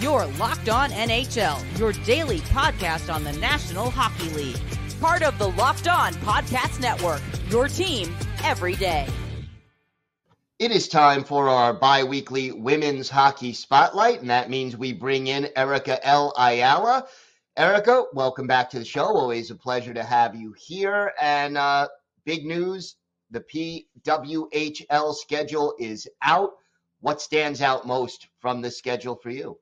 Your Locked On NHL, your daily podcast on the National Hockey League. Part of the Locked On Podcast Network, your team every day. It is time for our bi-weekly women's hockey spotlight, and that means we bring in Erica L. Ayala. Erica, welcome back to the show. Always a pleasure to have you here. And big news, the PWHL schedule is out. What stands out most from the schedule for you?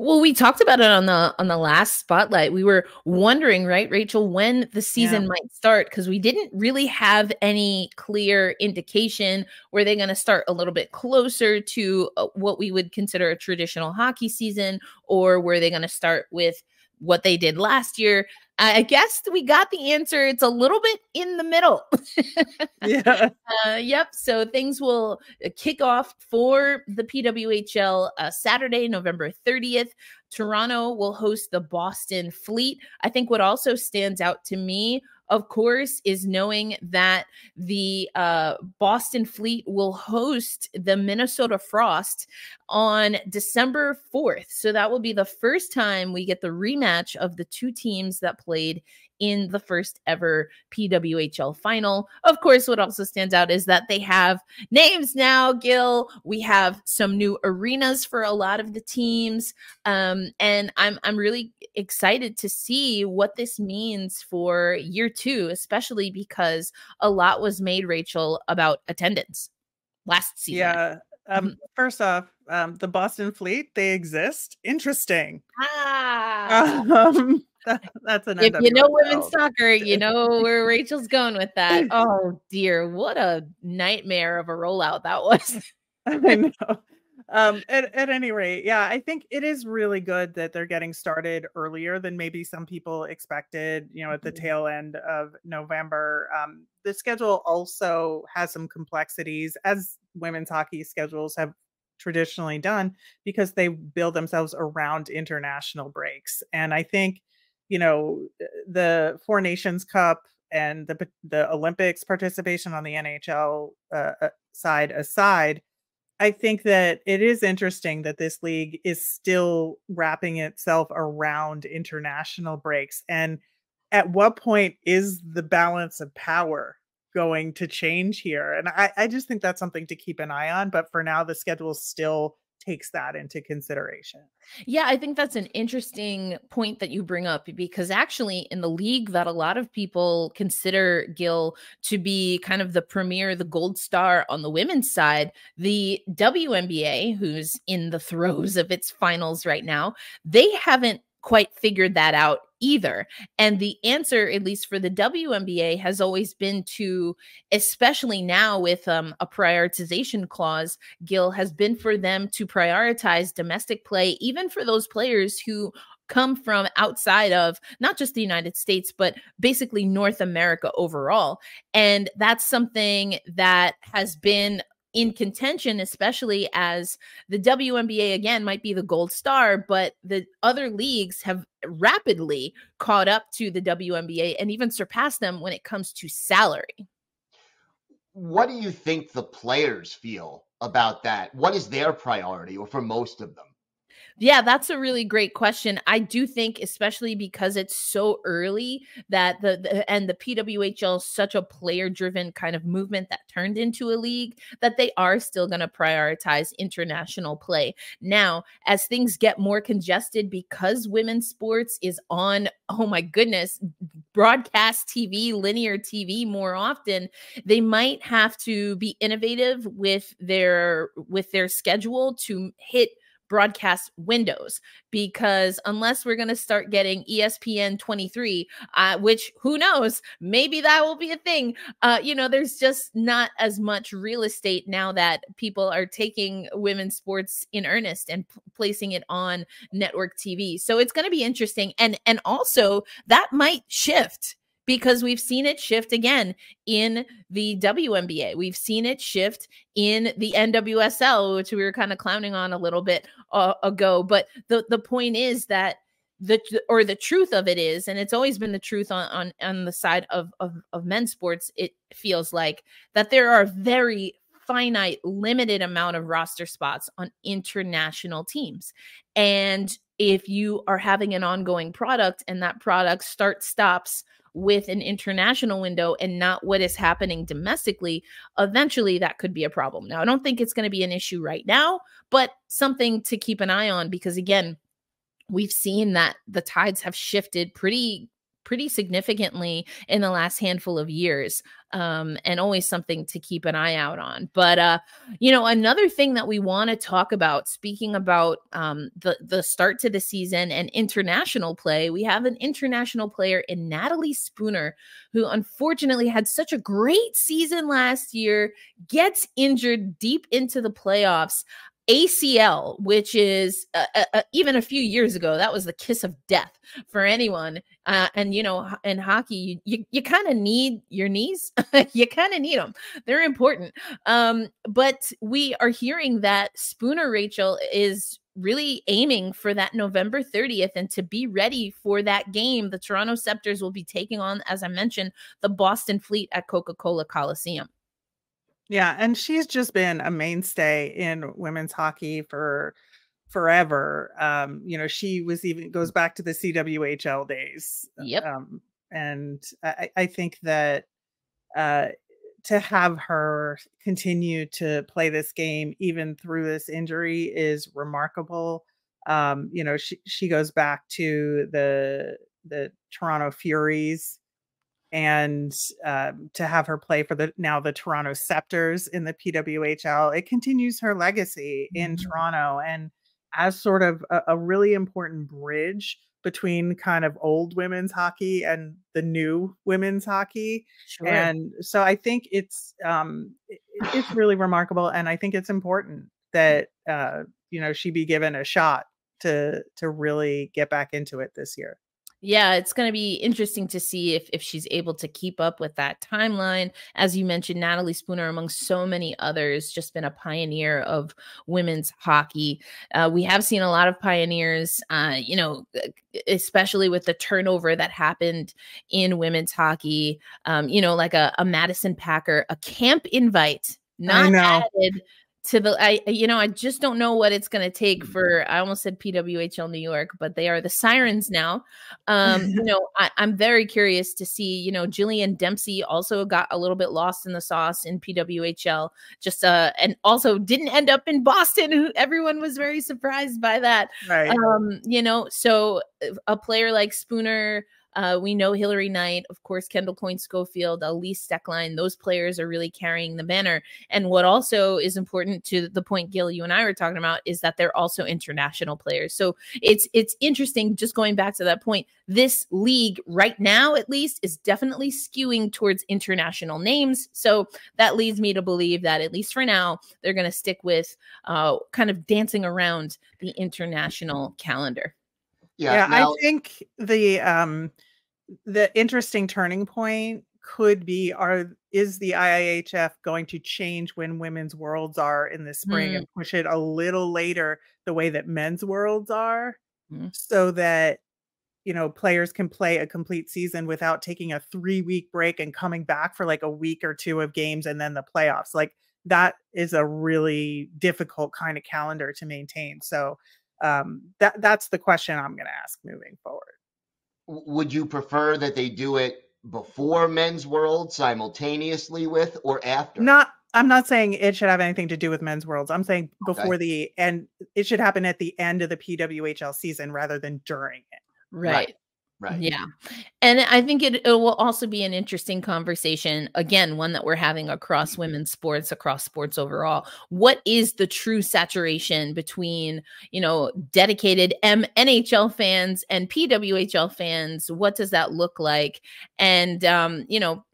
Well, we talked about it on the last spotlight. We were wondering, right, Rachel, when the season might start, because we didn't really have any clear indication. Were they going to start a little bit closer to what we would consider a traditional hockey season, or were they going to start with what they did last year? I guess we got the answer. It's a little bit in the middle. Yep. So things will kick off for the PWHL Saturday, November 30th. Toronto will host the Boston Fleet. I think what also stands out to me, of course, is knowing that the Boston Fleet will host the Minnesota Frost on December 4th. So that will be the first time we get the rematch of the two teams that played in the first ever PWHL final. Of course, what also stands out is that they have names now, Gil. We have some new arenas for a lot of the teams. And I'm really excited to see what this means for year two, especially because a lot was made, Rachel, about attendance last season. Yeah. First off, the Boston Fleet, they exist. Interesting. That's an if you know women's soccer, you know where Rachel's going with that. Oh dear, what a nightmare of a rollout that was. I know. At any rate, yeah, I think it is really good that they're getting started earlier than maybe some people expected, you know, at the tail end of November. The schedule also has some complexities, as women's hockey schedules have traditionally done, because they build themselves around international breaks. And I think, you know, the Four Nations Cup and the Olympics participation on the NHL side aside, I think that it is interesting that this league is still wrapping itself around international breaks. And at what point is the balance of power going to change here? And I just think that's something to keep an eye on. But for now, the schedule still takes that into consideration. Yeah, I think that's an interesting point that you bring up, because actually in the league that a lot of people consider, Gil, to be kind of the premier, the gold star on the women's side, the WNBA, who's in the throes of its finals right now, they haven't quite figured that out either. And the answer, at least for the WNBA, has always been to, especially now with a prioritization clause, Gil, has been for them to prioritize domestic play, even for those players who come from outside of not just the United States, but basically North America overall. And that's something that has been in contention, especially as the WNBA, again, might be the gold star, but the other leagues have rapidly caught up to the WNBA and even surpassed them when it comes to salary. What do you think the players feel about that? What is their priority, or for most of them? Yeah, that's a really great question. I do think, especially because it's so early, that the PWHL is such a player-driven kind of movement that turned into a league, that they are still going to prioritize international play. Now, as things get more congested, because women's sports is on, oh my goodness, broadcast TV, linear TV more often, they might have to be innovative with their schedule to hit broadcast windows, because unless we're going to start getting ESPN 23, which who knows, maybe that will be a thing. You know, there's just not as much real estate now that people are taking women's sports in earnest and placing it on network TV. So it's going to be interesting. And also that might shift, because we've seen it shift again in the WNBA. We've seen it shift in the NWSL, which we were kind of clowning on a little bit ago. But the point is that the truth of it is, and it's always been the truth on the side of men's sports, it feels like that there are very finite, limited amount of roster spots on international teams. And if you are having an ongoing product and that product stops with an international window and not what is happening domestically, eventually that could be a problem. Now, I don't think it's going to be an issue right now, but something to keep an eye on, because again, we've seen that the tides have shifted pretty significantly in the last handful of years, and always something to keep an eye out on. But, you know, another thing that we want to talk about, speaking about the start to the season and international play, we have an international player in Natalie Spooner, who unfortunately had such a great season last year, gets injured deep into the playoffs. ACL, which is even a few years ago, that was the kiss of death for anyone. And, you know, in hockey, you kind of need your knees. You kind of need them. They're important. But we are hearing that Spooner, Rachel, is really aiming for that November 30th. And to be ready for that game, the Toronto Scepters will be taking on, as I mentioned, the Boston Fleet at Coca-Cola Coliseum. Yeah, and she's just been a mainstay in women's hockey for forever. You know, she was even goes back to the CWHL days. Yep. And I think that to have her continue to play this game even through this injury is remarkable. You know, she goes back to the Toronto Furies. And to have her play for the Toronto Scepters in the PWHL, it continues her legacy in Toronto, and as sort of a really important bridge between kind of old women's hockey and the new women's hockey. Sure. And so I think it's really remarkable, and I think it's important that you know, she be given a shot to really get back into it this year. Yeah, it's going to be interesting to see if she's able to keep up with that timeline. As you mentioned, Natalie Spooner, among so many others, just been a pioneer of women's hockey. We have seen a lot of pioneers, you know, especially with the turnover that happened in women's hockey, you know, like a Madison Packer, a camp invite not added to the, you know, I just don't know what it's going to take for, I almost said PWHL New York, but they are the Sirens now. You know, I'm very curious to see, you know, Jillian Dempsey also got a little bit lost in the sauce in PWHL, just, and also didn't end up in Boston. Everyone was very surprised by that. Right. You know, so a player like Spooner, we know Hillary Knight, of course, Kendall Coyne Schofield, Elise Stecklein, those players are really carrying the banner. And what also is important to the point, Gil, you and I were talking about, is that they're also international players. So it's interesting, just going back to that point, this league right now, at least, is definitely skewing towards international names. So that leads me to believe that, at least for now, they're going to stick with kind of dancing around the international calendar. Yeah, now, I think the interesting turning point could be, is the IIHF going to change when women's worlds are in the spring and push it a little later the way that men's worlds are, so that, you know, players can play a complete season without taking a 3-week break and coming back for like a week or two of games and then the playoffs. Like, that is a really difficult kind of calendar to maintain. So that's the question I'm going to ask moving forward. Would you prefer that they do it before men's world simultaneously with, or after? I'm not saying it should have anything to do with men's worlds. I'm saying before the end, it should happen at the end of the PWHL season rather than during it. Right. Right. Yeah. And I think it will also be an interesting conversation. Again, one that we're having across women's sports, across sports overall. What is the true saturation between, you know, dedicated NHL fans and PWHL fans? What does that look like? And, you know,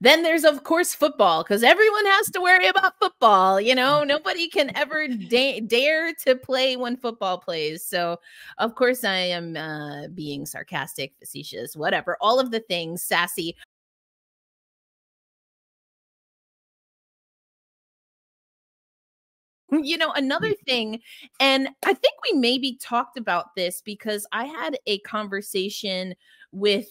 then there's, of course, football, because everyone has to worry about football. You know, nobody can ever dare to play when football plays. So, of course, I am being sarcastic, facetious, whatever, all of the things, sassy. You know, another thing, and I think we maybe talked about this because I had a conversation with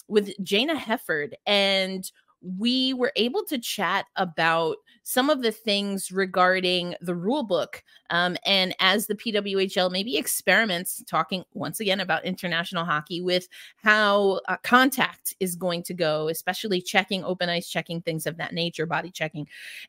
Jayna Hefford, and we were able to chat about some of the things regarding the rule book. And as the PWHL maybe experiments, talking once again about international hockey, with how contact is going to go, especially checking, open ice checking, things of that nature, body checking.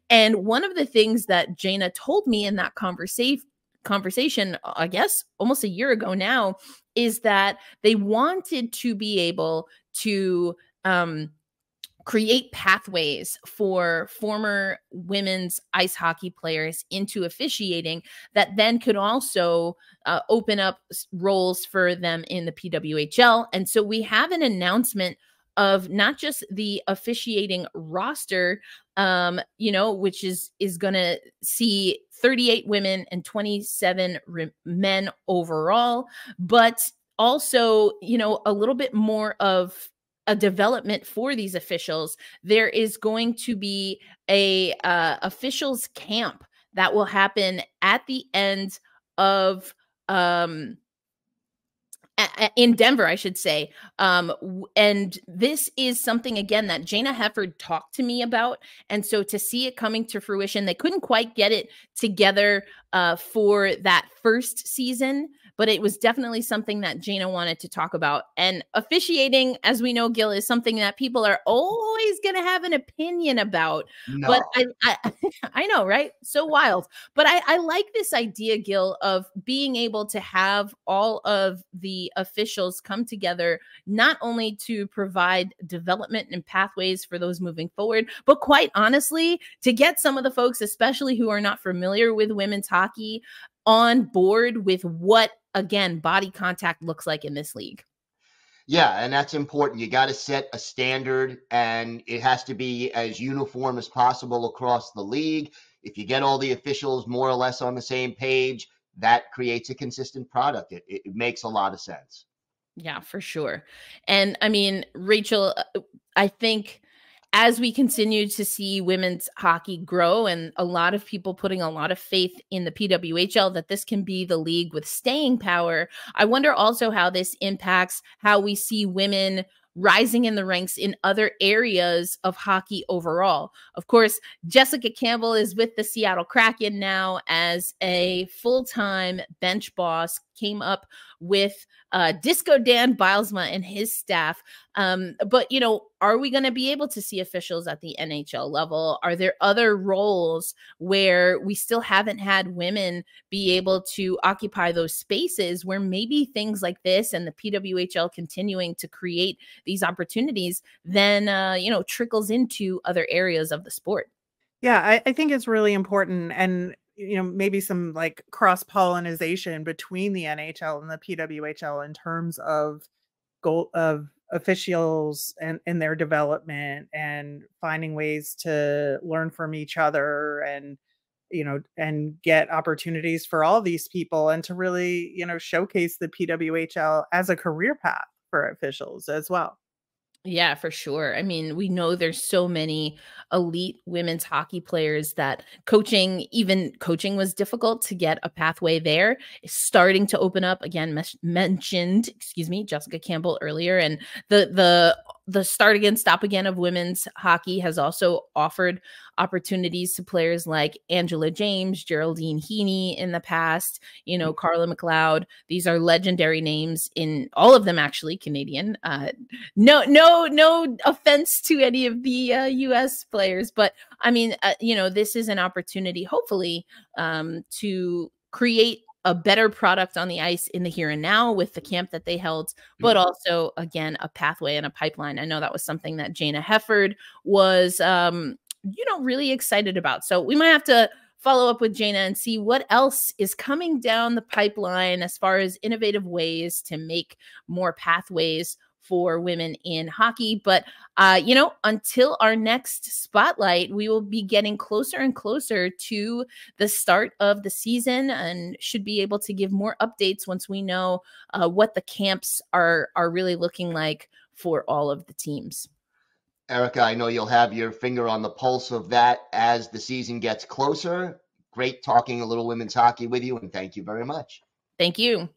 And one of the things that Jayna told me in that conversation, I guess, almost a year ago now, is that they wanted to be able to create pathways for former women's ice hockey players into officiating that then could also open up roles for them in the PWHL. And so we have an announcement of not just the officiating roster, you know, which is going to see 38 women and 27 men overall, but also, you know, a little bit more of a development for these officials. There is going to be a officials camp that will happen at the end of in Denver, I should say. And this is something, again, that Jayna Hefford talked to me about. And so to see it coming to fruition, they couldn't quite get it together for that first season, but it was definitely something that Jayna wanted to talk about. And officiating, as we know, Gil, is something that people are always going to have an opinion about. No. But I know, right? So wild. But I like this idea, Gil, of being able to have all of the officials come together, not only to provide development and pathways for those moving forward, but quite honestly, to get some of the folks, especially who are not familiar with women's hockey, on board with what, again, body contact looks like in this league. Yeah, and that's important. You got to set a standard, and it has to be as uniform as possible across the league. If you get all the officials more or less on the same page, that creates a consistent product. It makes a lot of sense. Yeah, for sure. And I mean, Rachel, I think as we continue to see women's hockey grow, and a lot of people putting a lot of faith in the PWHL that this can be the league with staying power, I wonder also how this impacts how we see women rising in the ranks in other areas of hockey overall. Of course, Jessica Campbell is with the Seattle Kraken now as a full-time bench boss, came up with Disco Dan Bilesma and his staff. But, you know, are we going to be able to see officials at the NHL level? Are there other roles where we still haven't had women be able to occupy those spaces, where maybe things like this and the PWHL continuing to create these opportunities then, you know, trickles into other areas of the sport? Yeah, I think it's really important. And you know, maybe some like cross-pollination between the NHL and the PWHL in terms of goal of officials and their development, and finding ways to learn from each other, and, you know, and get opportunities for all these people, and to really, you know, showcase the PWHL as a career path for officials as well. Yeah, for sure. I mean, we know there's so many elite women's hockey players that coaching, even coaching was difficult to get a pathway there. It's starting to open up again. Mentioned, excuse me, Jessica Campbell earlier, and the Start Again, Stop Again of women's hockey has also offered opportunities to players like Angela James, Geraldine Heaney in the past, you know, Carla McLeod. These are legendary names, in all of them actually Canadian. No offense to any of the U.S. players, but I mean, you know, this is an opportunity, hopefully, to create a better product on the ice in the here and now with the camp that they held, but also, again, a pathway and a pipeline. I know that was something that Jayna Hefford was, you know, really excited about. So we might have to follow up with Jayna and see what else is coming down the pipeline as far as innovative ways to make more pathways for women in hockey. But, you know, until our next spotlight, we will be getting closer and closer to the start of the season, and should be able to give more updates once we know what the camps are really looking like for all of the teams. Erica, I know you'll have your finger on the pulse of that as the season gets closer. Great talking a little women's hockey with you, and thank you very much. Thank you.